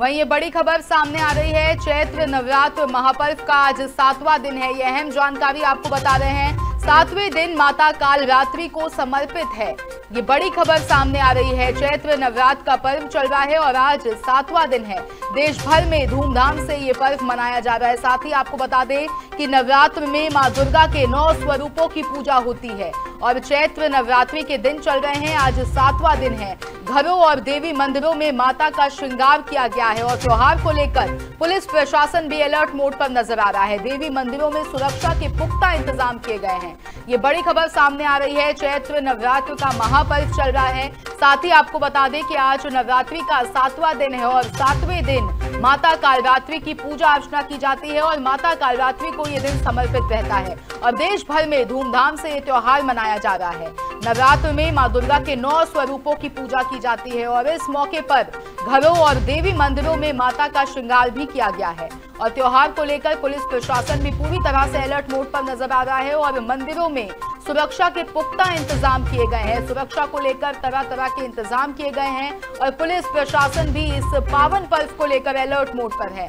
वहीं ये बड़ी खबर सामने आ रही है, चैत्र नवरात्र महापर्व का आज 7वां दिन है। ये अहम जानकारी आपको बता रहे हैं, 7वें दिन माता कालरात्रि को समर्पित है। ये बड़ी खबर सामने आ रही है, चैत्र नवरात्र का पर्व चल रहा है और आज 7वां दिन है। देश भर में धूमधाम से ये पर्व मनाया जा रहा है। साथ ही आपको बता दें कि नवरात्र में मां दुर्गा के 9 स्वरूपों की पूजा होती है और चैत्र नवरात्रि के दिन चल रहे हैं। आज 7वां दिन है। घरों और देवी मंदिरों में माता का श्रृंगार किया गया है और त्योहार को लेकर पुलिस प्रशासन भी अलर्ट मोड पर नजर आ रहा है। देवी मंदिरों में सुरक्षा के पुख्ता इंतजाम किए गए हैं। ये बड़ी खबर सामने आ रही है, चैत्र नवरात्र का महापर्व चल रहा है। साथ ही आपको बता दें कि आज नवरात्रि का 7वां दिन है और 7वें दिन माता कालरात्रि की पूजा अर्चना की जाती है और माता कालरात्रि को ये दिन समर्पित रहता है और देश भर में धूमधाम से ये त्योहार मनाया जा रहा है। नवरात्र में मां दुर्गा के 9 स्वरूपों की पूजा की जाती है और इस मौके पर घरों और देवी मंदिरों में माता का श्रृंगार भी किया गया है और त्योहार को लेकर पुलिस प्रशासन भी पूरी तरह से अलर्ट मोड पर नजर आ रहा है और मंदिरों में सुरक्षा के पुख्ता इंतजाम किए गए हैं। सुरक्षा को लेकर तरह तरह के इंतजाम किए गए हैं और पुलिस प्रशासन भी इस पावन पर्व को लेकर अलर्ट मोड पर है।